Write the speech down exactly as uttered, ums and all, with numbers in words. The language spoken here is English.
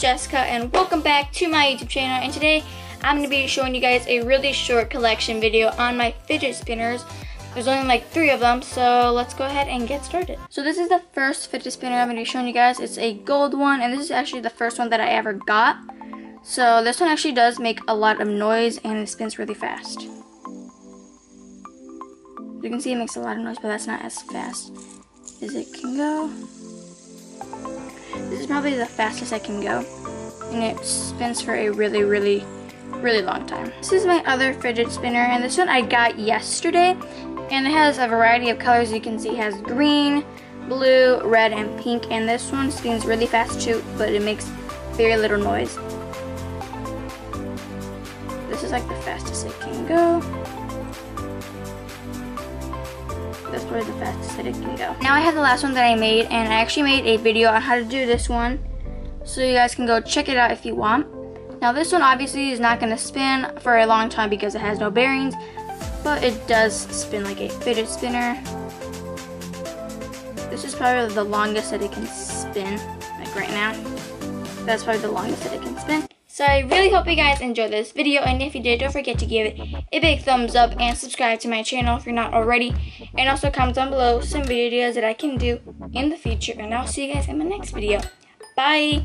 it's Jessica and welcome back to my YouTube channel, and today I'm going to be showing you guys a really short collection video on my fidget spinners. There's only like three of them, so let's go ahead and get started. So this is the first fidget spinner I'm going to be showing you guys. It's a gold one, and this is actually the first one that I ever got. So this one actually does make a lot of noise and it spins really fast. You can see it makes a lot of noise, but that's not as fast as it can go. This is probably the fastest I can go, and it spins for a really, really, really long time. This is my other fidget spinner, and this one I got yesterday, and it has a variety of colors. You can see it has green, blue, red, and pink, and this one spins really fast too, but it makes very little noise. This is like the fastest it can go. That's probably the fastest that it can go. Now I have the last one that I made, and I actually made a video on how to do this one, so you guys can go check it out if you want. Now this one obviously is not going to spin for a long time because it has no bearings, but it does spin like a fidget spinner. This is probably the longest that it can spin, like right now. That's probably the longest that it can spin. So I really hope you guys enjoyed this video, and if you did, don't forget to give it a big thumbs up and subscribe to my channel if you're not already, and also comment down below some videos that I can do in the future, and I'll see you guys in my next video. Bye!